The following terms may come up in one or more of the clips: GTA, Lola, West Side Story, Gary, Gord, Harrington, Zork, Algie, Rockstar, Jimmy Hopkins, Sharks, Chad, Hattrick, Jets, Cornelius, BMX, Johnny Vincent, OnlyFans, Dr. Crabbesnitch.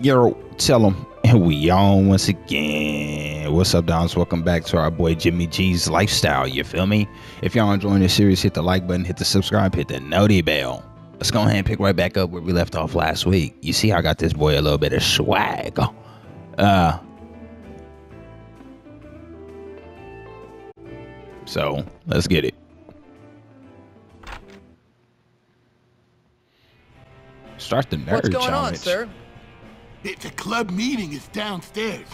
Yo, tell them. And we on once again. What's up, Dons? Welcome back to our boy Jimmy G's Lifestyle. You feel me? If y'all enjoying this series, hit the like button, hit the subscribe, hit the noty bell. Let's go ahead and pick right back up where we left off last week. You see, I got this boy a little bit of swag. So, let's get it. Start the nerd challenge. What's going on, sir? The club meeting is downstairs.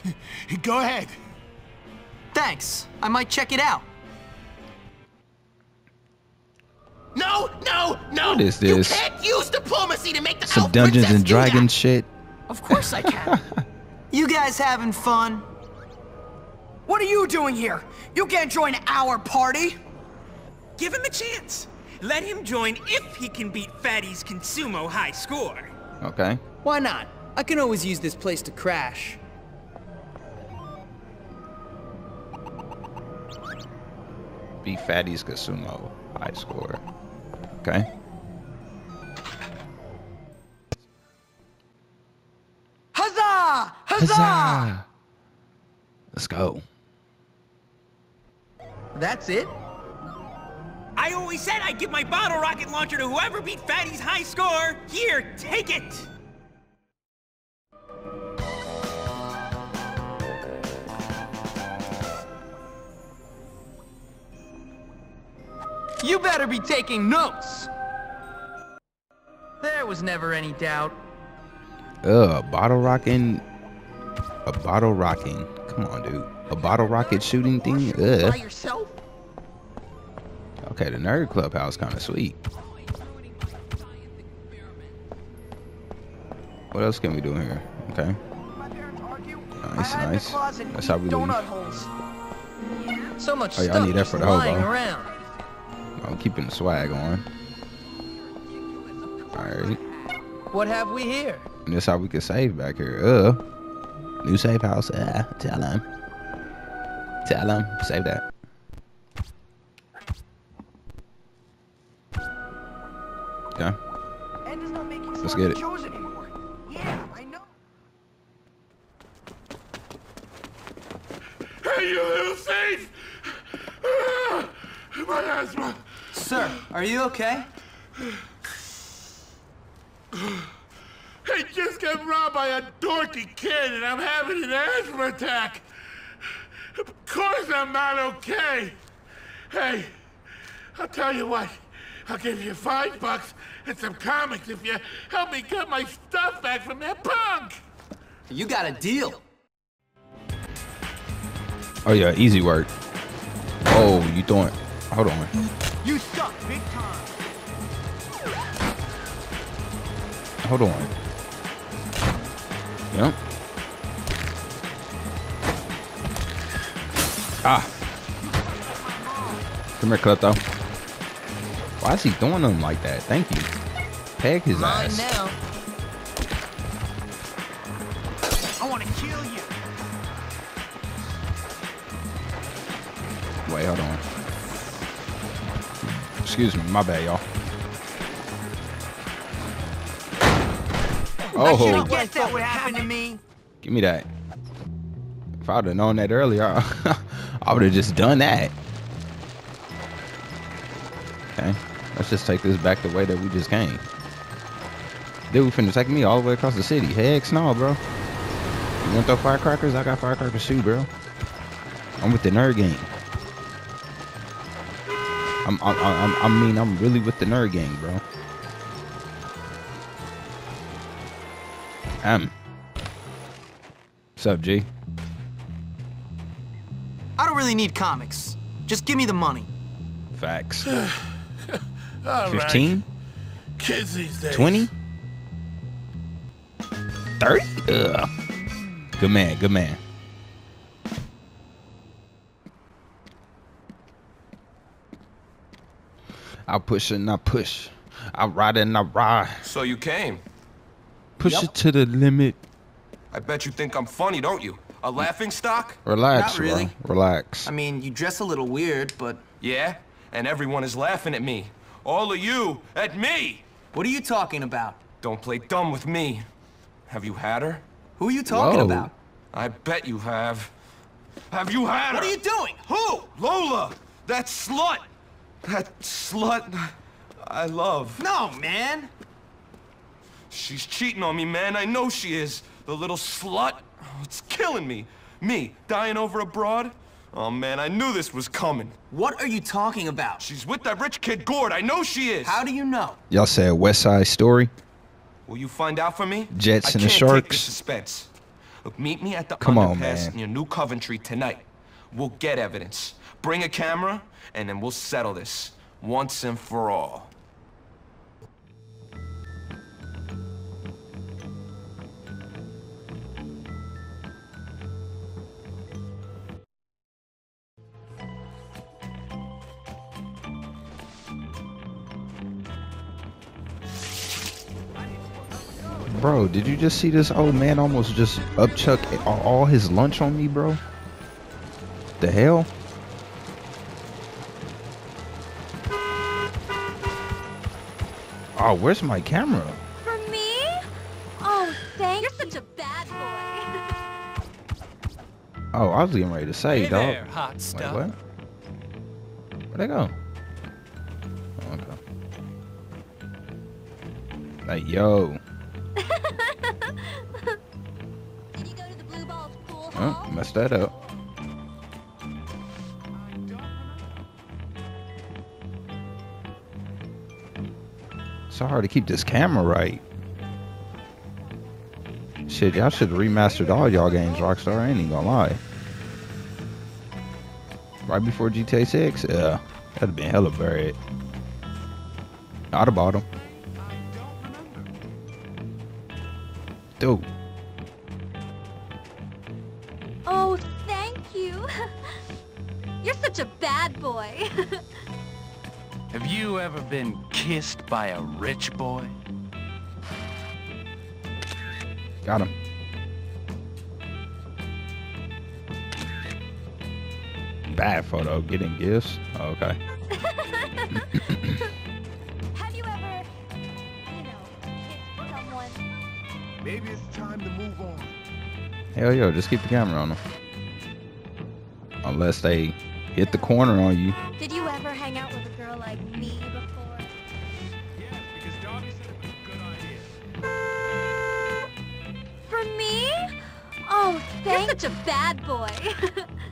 Go ahead. Thanks. I might check it out. No! What is this? You can't use diplomacy to make the some Dungeons and Dragons shit. Of course I can. You guys having fun? What are you doing here? You can't join our party. Give him a chance. Let him join if he can beat Fatty's Consumo high score. Okay. Why not? I can always use this place to crash. Be Fatty's Consumo high score. Okay. Huzzah! Huzzah! Huzzah! Let's go. That's it? I always said I'd give my bottle rocket launcher to whoever beat Fatty's high score. Here, take it! You better be taking notes! There was never any doubt. A bottle rocking. Come on, dude. A bottle rocket shooting thing? By yourself? Okay, the nerd clubhouse kind of sweet. What else can we do here? Okay. Nice, nice. That's how we leave. So much stuff. Oh, y'all need that for the whole bar. I'm keeping the swag on. Alright. What have we here? And that's how we can save back here. New save house. Tell him. Tell him. Save that. Okay. Let's get it. Yeah, I know. Hey, you little thief! My asthma. Sir, are you okay? I just got robbed by a dorky kid and I'm having an asthma attack. Of course I'm not okay. Hey, I'll tell you what. I'll give you $5 and some comics if you help me get my stuff back from that punk. You got a deal. Oh yeah, easy work. Oh, you don't. Hold on. You suck big time. Hold on. Yep. Ah. Come here, Klepto. Why is he doing them like that? Thank you. Peg his ass. Now. I want to kill you. Wait, hold on. Excuse me, my bad, y'all. Oh, I should've guessed that would happen to me. Give me that. If I would have known that earlier, I would have just done that. Okay, let's just take this back the way that we just came. Dude, finna take me all the way across the city. Heck no, bro. You want those firecrackers? I got firecrackers too, bro. I'm with the nerd game. I mean, I'm really with the nerd gang, bro. What's up, G? I don't really need comics. Just give me the money. Facts. 15? Kids these days. 20? 30? Ugh. Good man, good man. I push and I push. I ride and I ride. So you came. Push it to the limit. I bet you think I'm funny, don't you? A laughing stock? Relax, not really. Bro. Relax. I mean, you dress a little weird, but... Yeah, and everyone is laughing at me. All of you, at me! What are you talking about? Don't play dumb with me. Have you had her? Who are you talking about? I bet you have. Have you had her? What are you doing? Who? Lola! That slut! That slut I love. No, man! She's cheating on me, man. I know she is. The little slut. Oh, it's killing me. Me, dying over abroad. Oh, man, I knew this was coming. What are you talking about? She's with that rich kid, Gord. I know she is. How do you know? Y'all said West Side Story? Will you find out for me? Jets and the Sharks. I can't take the suspense. Look, meet me at the underpass near New Coventry tonight. We'll get evidence. Bring a camera, and then we'll settle this. Once and for all. Bro, did you just see this old man almost just upchuck all his lunch on me, bro? The hell? Oh, where's my camera? For me? Oh, thanks. You're such a bad boy. Oh, I was getting ready to say, dog. There, hot stuff. Wait, what? Where'd I go? Oh, okay. Like, yo. Did you go to the blue ball pool hall? Oh, messed that up. So hard to keep this camera right. Shit, y'all should have remastered all y'all games, Rockstar. I ain't even gonna lie. Right before GTA 6? Yeah. That'd have been hella buried. I'd have bought them. Dude. Oh, thank you. You're such a bad boy. Have you ever been kissed by a rich boy? Got him. Bad photo. Getting gifts? Oh, okay. Have you ever, you know, kissed someone? Maybe it's time to move on. Hell yo, just keep the camera on them. Unless they hit the corner on you. Did you ever hang out with a girl like me before? Yes, because Dobby said it was a good idea. For me? Oh, thanks. You're such a bad boy.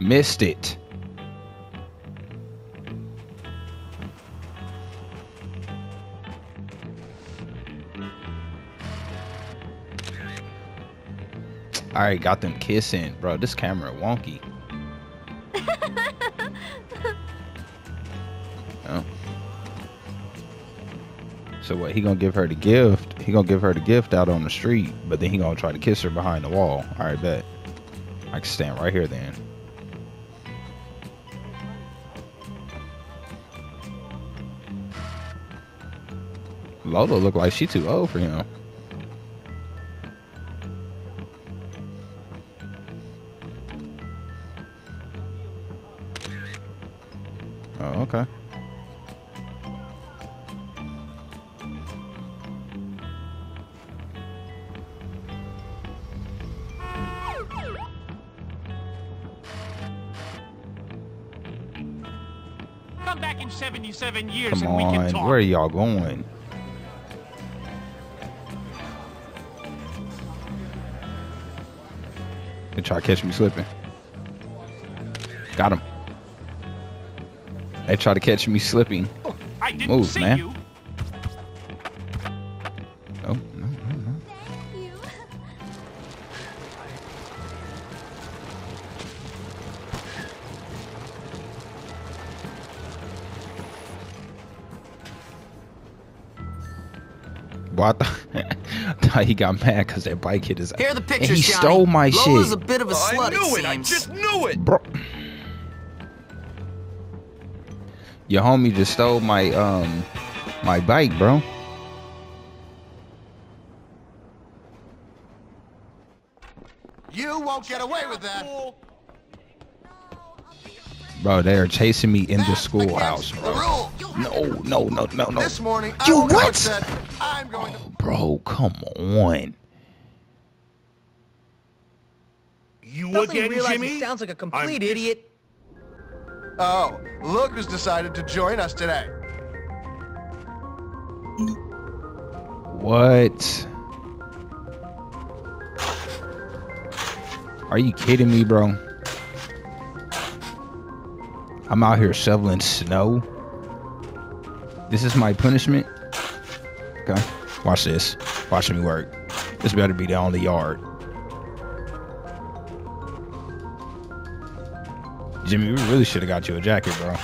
Missed it. All right, got them kissing, bro. This camera wonky. Oh. So what? He gonna give her the gift? He gonna give her the gift out on the street, but then he gonna try to kiss her behind the wall. All right, bet. I can stand right here then. Lola look like she too old for him. Oh, okay. Come back in 77 years and we can talk. Where are y'all going? They try to catch me slipping. Got him. They try to catch me slipping. Oh, I didn't see man. You. Oh, no. Thank you. Well, I thought he got mad because that bike hit his ass. Here are the pictures, and he stole my shit. Lola's a bit of a slut, it seems. I just knew it. Bro. Your homie just stole my my bike, bro. You won't get away with that. Bro, they are chasing me in the schoolhouse, bro. No. This morning, you what? I'm going to... Bro, come on. You Doesn't again, realize Jimmy? He sounds like a complete idiot. Oh, look who's decided to join us today. What? Are you kidding me, bro? I'm out here shoveling snow. This is my punishment. Okay, watch this. Watch me work. This better be the only yard. Jimmy, we really should have got you a jacket, bro.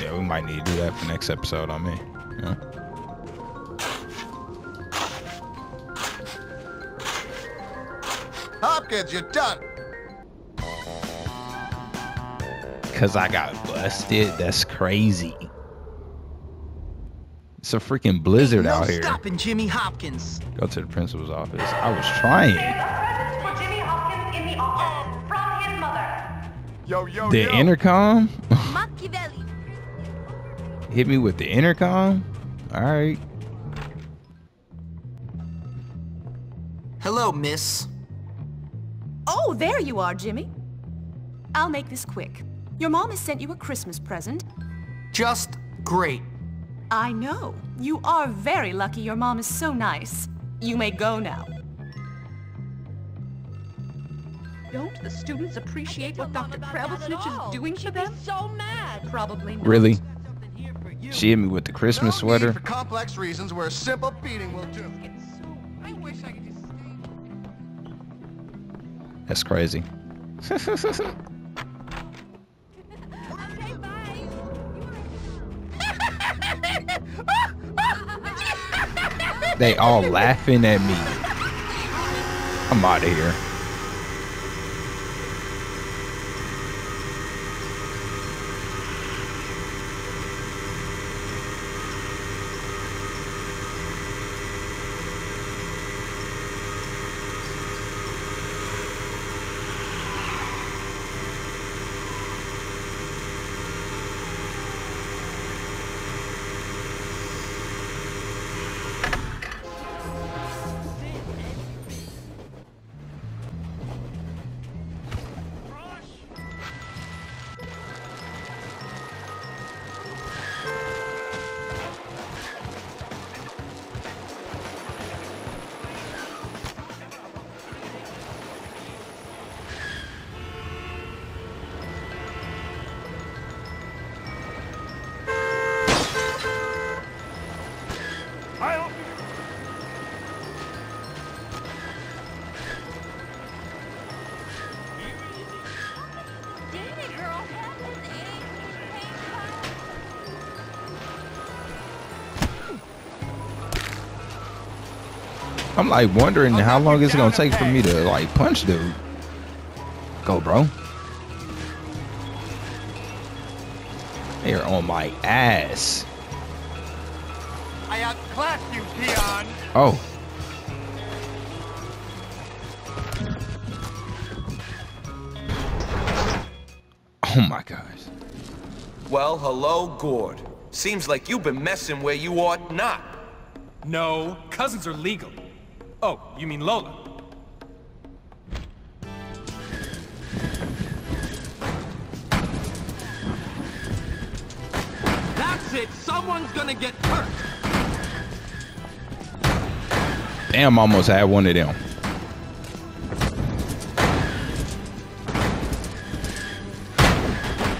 Yeah, we might need to do that for next episode on me. Yeah. Hopkins, you're done. Because I got busted? That's crazy. It's a freaking blizzard out here. Stopping Jimmy Hopkins. Go to the principal's office. I was trying. Yo, yo, the intercom? Hit me with the intercom? Alright. Hello, miss. Oh, there you are, Jimmy. I'll make this quick. Your mom has sent you a Christmas present. Just great. I know. You are very lucky. Your mom is so nice. You may go now. Don't the students appreciate what Dr. Crabbesnitch is doing to them? So mad. Probably not. Really? She hit me with the Christmas sweater. For complex reasons where a simple beating will do. I wish I could just stay. That's crazy. They all laughing at me. I'm out of here. I'm like wondering how long it's gonna take for me to like punch dude. Go, bro. They're on my ass. I outclassed you, peon. Oh. Oh my gosh. Well, hello, Gord. Seems like you've been messing where you ought not. No, cousins are legal. Oh, you mean Lola? That's it! Someone's gonna get hurt! Damn, I almost had one of them.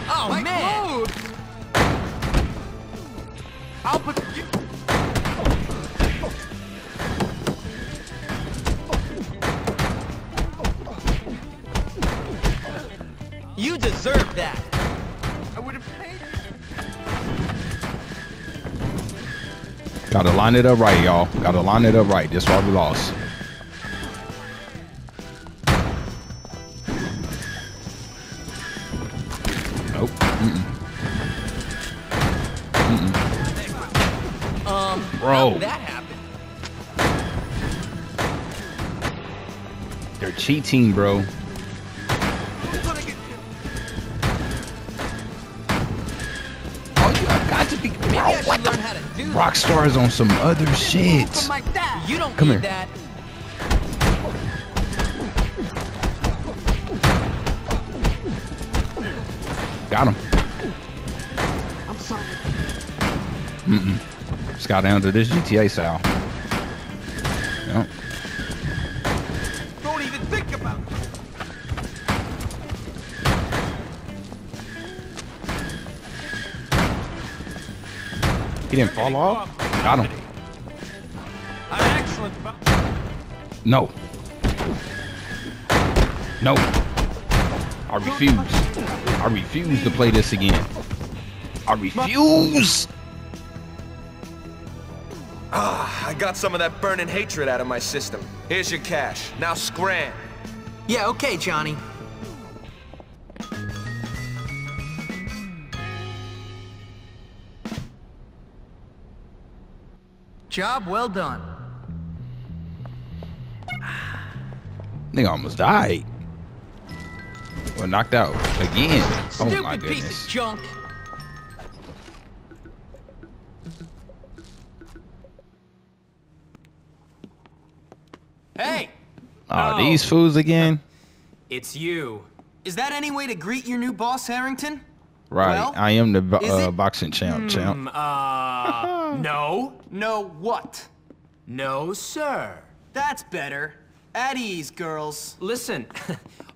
Oh, my man! Clothes. I'll put you... You deserve that. I would have paid. Gotta line it up right, y'all. Gotta line it up right. That's why we lost. Nope. Bro. That happened. They're cheating, bro. Rockstar is on some other shit. Come here. Got him. I'm sorry. Mm-mm. Just got down to this GTA style. Yep. Don't even think about it. He didn't fall off. Got him. I'm excellent. No. No. I refuse. I refuse to play this again. I refuse! I got some of that burning hatred out of my system. Here's your cash. Now scram. Yeah, okay, Johnny. Job well done. Nigga almost died. Well, knocked out again. Stupid, oh my goodness. Piece of junk. Hey. Oh, these fools again. It's you. Is that any way to greet your new boss, Harrington? Right. Well, I am the boxing champ. No. No what? No, sir. That's better. At ease, girls. Listen,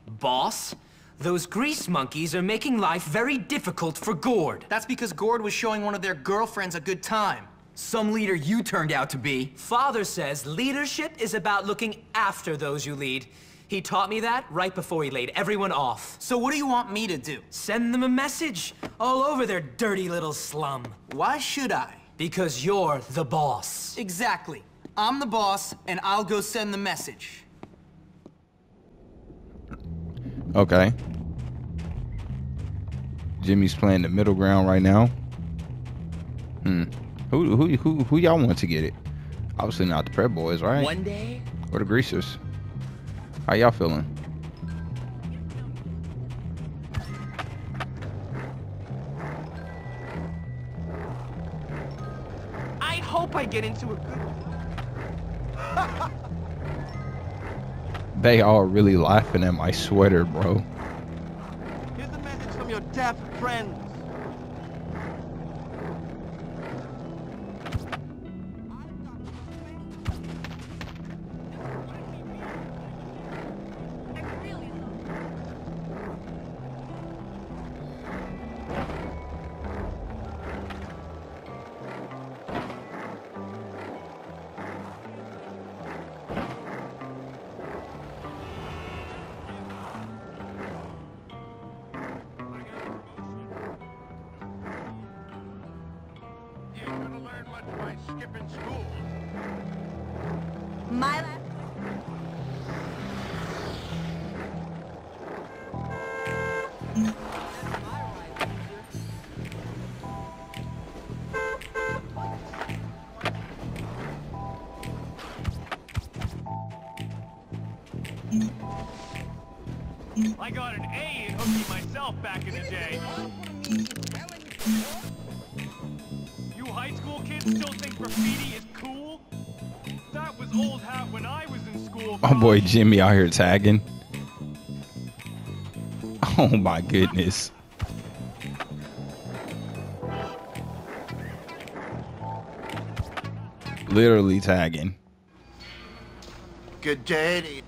boss. Those grease monkeys are making life very difficult for Gord. That's because Gord was showing one of their girlfriends a good time. Some leader you turned out to be. Father says leadership is about looking after those you lead. He taught me that right before he laid everyone off. So what do you want me to do? Send them a message all over their dirty little slum. Why should I? Because you're the boss. Exactly. I'm the boss, and I'll go send the message. Okay. Jimmy's playing the middle ground right now. Hmm. Who y'all want to get it? Obviously not the prep boys, right? One day. Or the greasers. How y'all feeling? I hope I get into a good. They are really laughing at my sweater, bro. Here's a message from your deaf friends. I got an A in hooking myself back in the day. You high school kids still think graffiti is cool? That was old hat when I was in school. My boy Jimmy out here tagging. Oh my goodness. Literally tagging. Good day.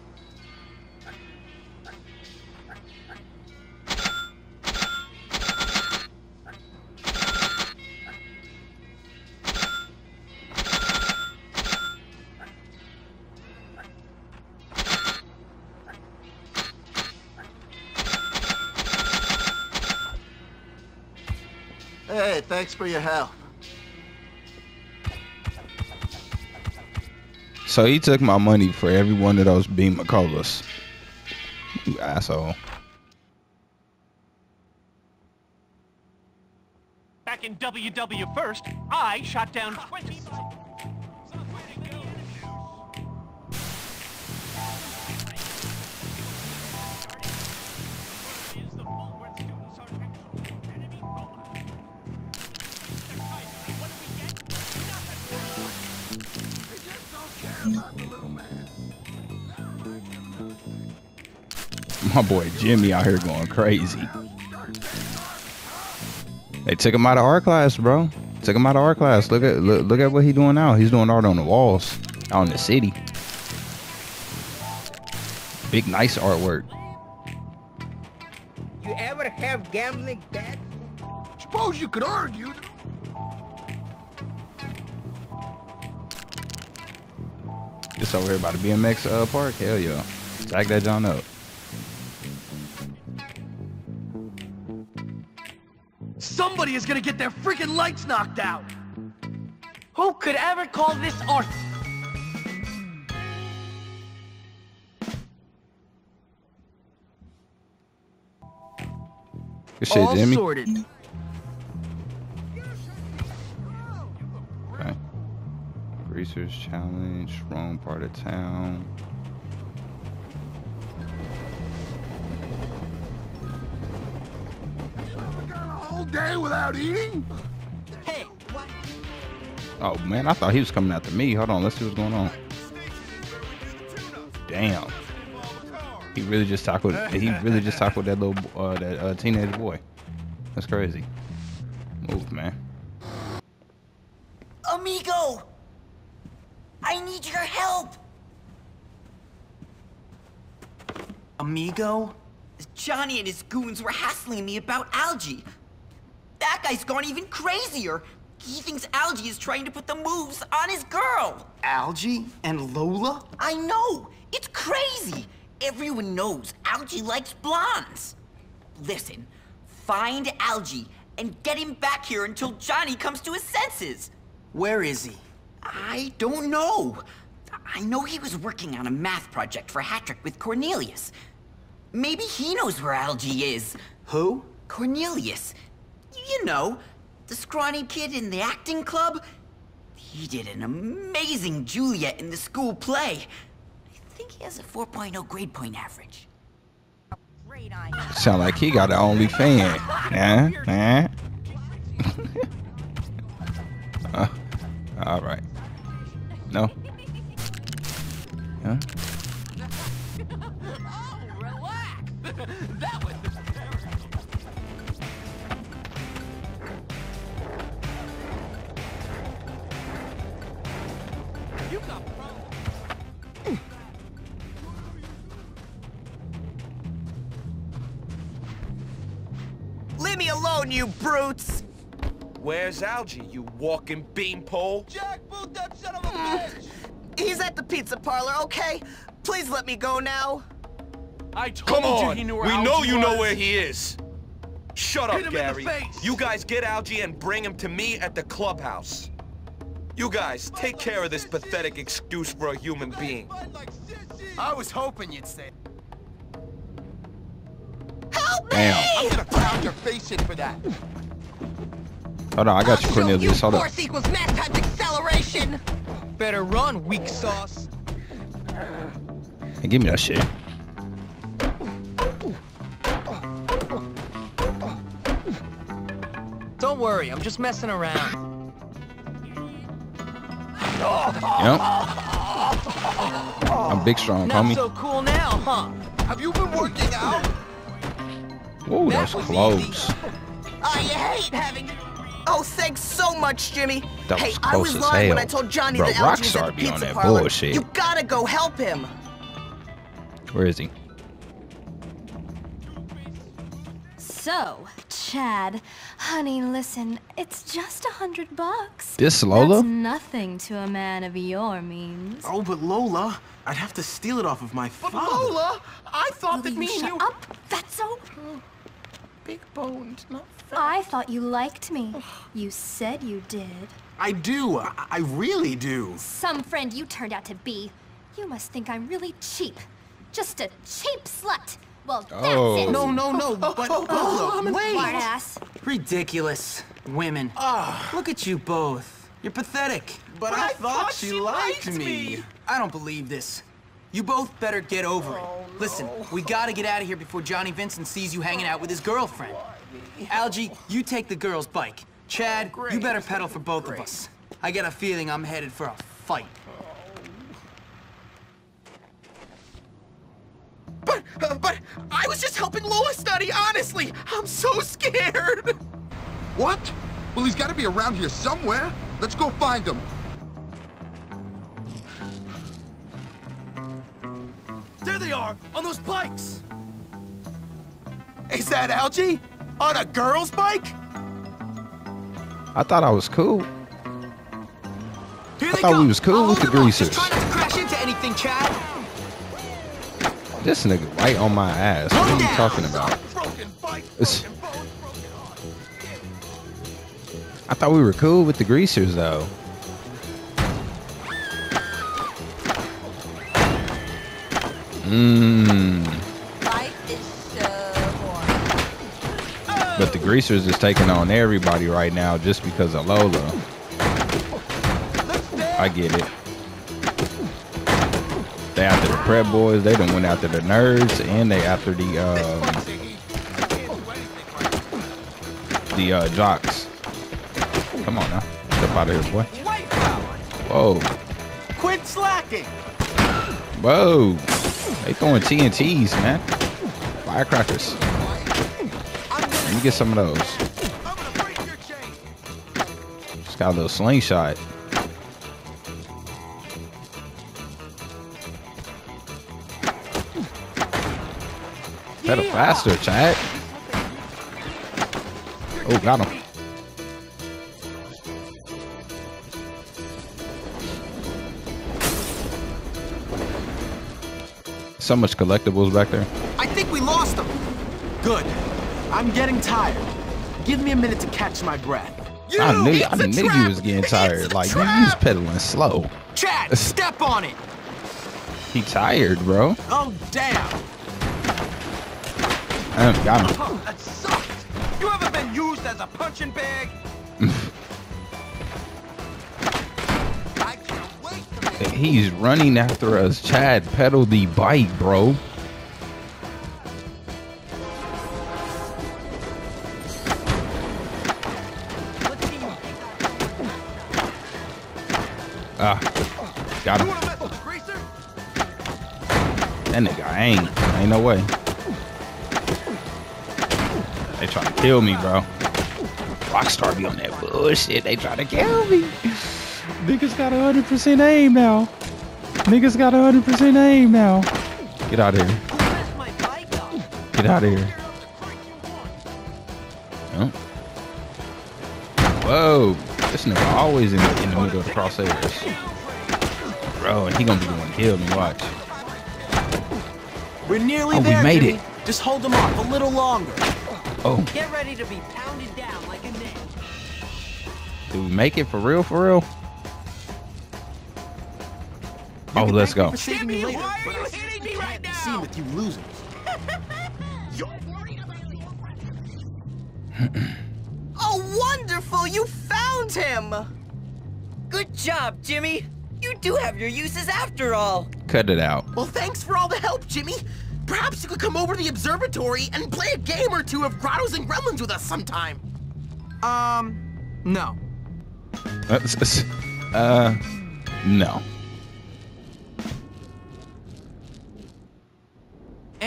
Hey, thanks for your help. So he took my money for every one of those Beam McCulloughs. You asshole. Back in WW first, I shot down 20. My boy Jimmy out here going crazy. They took him out of our class, bro. Took him out of our class. Look at what he's doing now. He's doing art on the walls out in the city. Big nice artwork. You ever have gambling debt? Suppose you could argue. This over here about the BMX park. Hell yeah. Tag that John up. Somebody is gonna get their freaking lights knocked out. Who could ever call this art? Good shit, all Jimmy. Sorted. Okay. Greasers challenge, wrong part of town. Day without eating? Hey, what? Oh man, I thought he was coming after me. Hold on, let's see what's going on. Damn, he really just tackled that little teenage boy. That's crazy. Move, man. Amigo, I need your help. Amigo? Johnny and his goons were hassling me about Algie. That guy's gone even crazier. He thinks Algie is trying to put the moves on his girl. Algie and Lola? I know. It's crazy. Everyone knows Algie likes blondes. Listen, find Algie and get him back here until Johnny comes to his senses. Where is he? I don't know. I know he was working on a math project for Hattrick with Cornelius. Maybe he knows where Algie is. Who? Cornelius. You know, the scrawny kid in the acting club. He did an amazing Juliet in the school play. I think he has a 4.0 grade point average. Great idea. Sound like he got an OnlyFans. Nah. All right. No. Huh? Oh, relax. That was the Leave me alone, you brutes! Where's Algie, you walking beanpole? Jack, boot that son of a bitch! He's at the pizza parlor, okay? Please let me go now. I told you he knew where Algie was. Come on! We know you know where he is. Shut up, Gary. You guys get Algie and bring him to me at the clubhouse. You guys, take care of this pathetic excuse for a human being. I was hoping you'd say... Help me! Damn. I'm gonna pound your face in for that. Hold on, I got you, Cornelius. Hold up. Force equals mass times acceleration. Better run, weak sauce. Hey, give me that shit. Don't worry, I'm just messing around. Yep. I'm big strong, homie. Not so cool now, huh? Have you been working out? Whoa, that's close. I hate having... Oh, thanks so much, Jimmy. That hey, was close I was as lying hell. When I told Johnny that Algie was at the pizza parlor. Bullshit. You gotta go help him. Where is he? So, Chad, honey, listen, it's just $100. This Lola? That's nothing to a man of your means. Oh, but Lola, I'd have to steal it off of my father. But Lola, I thought that me and you... Shut up, that's so... Big boned, not fat. I thought you liked me. You said you did. I do, I really do. Some friend you turned out to be. You must think I'm really cheap. Just a cheap slut. Well, that's it. No, but Lola, wait! Smartass. Ridiculous. Women. Look at you both. You're pathetic. But I thought she liked me. I don't believe this. You both better get over it. Listen, we gotta get out of here before Johnny Vincent sees you hanging out with his girlfriend. Algie, you take the girl's bike. Chad, you better pedal for both of us. I got a feeling I'm headed for a fight. But... But I was just helping Lola study, honestly. I'm so scared. What? Well, he's got to be around here somewhere. Let's go find him. There they are, on those bikes. Is that Algie? On a girl's bike? I thought I was cool. I thought we was cool with the greasers. Just try not to crash into anything, Chad. This nigga right on my ass. What are you talking about? I thought we were cool with the greasers, though. Life is so boring. But the greasers is taking on everybody right now just because of Lola. I get it. They after the prep boys, they done went after the nerds, and they after the jocks. Come on now. Step out of here, boy. Whoa. Quit slacking. Whoa. They throwing TNTs, man. Firecrackers. Let me get some of those. Just got a little slingshot. Better faster, Chad. Oh, got him. So much collectibles back there. I think we lost him. Good. I'm getting tired. Give me a minute to catch my breath. I knew you was getting tired. Like, you was pedaling slow. Chad, step on it. He tired, bro. Oh, damn. Got him. Oh, that sucked. You ever been used as a punching bag? I can't wait to... He's running after us. Chad, pedal the bike, bro. Got him. That nigga ain't no way. They trying to kill me, bro. Rockstar be on that bullshit. They trying to kill me. Niggas got 100% aim now. Niggas got 100% aim now. Get out of here. Get out of here. Oh. Whoa. This nigga always in the middle of the crosshairs. Bro, and he gonna be the one to kill me. Watch. We're nearly there. We made it. Just hold them off a little longer. Oh. Get ready to be pounded down like a man. Do we make it for real? For real? Oh, let's go. Jimmy, why are you hitting me right now? With you losers. Oh, wonderful! You found him. Good job, Jimmy. You do have your uses after all. Cut it out. Well, thanks for all the help, Jimmy. Perhaps you could come over to the observatory and play a game or two of Grottos and Gremlins with us sometime. No. No.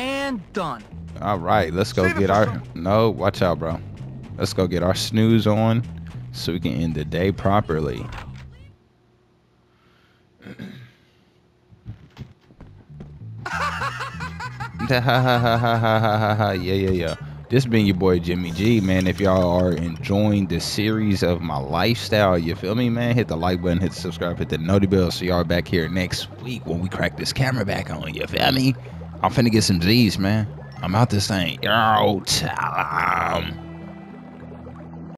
And done. All right, let's go get our... No, watch out, bro. Let's go get our snooze on so we can end the day properly. Yeah. This been your boy Jimmy G, man. If y'all are enjoying the series of my lifestyle, you feel me, man, hit the like button, hit the subscribe, hit the noty bell, so y'all back here next week when we crack this camera back on, you feel me? I'm finna get some G's, man. I'm out this thing. Yo,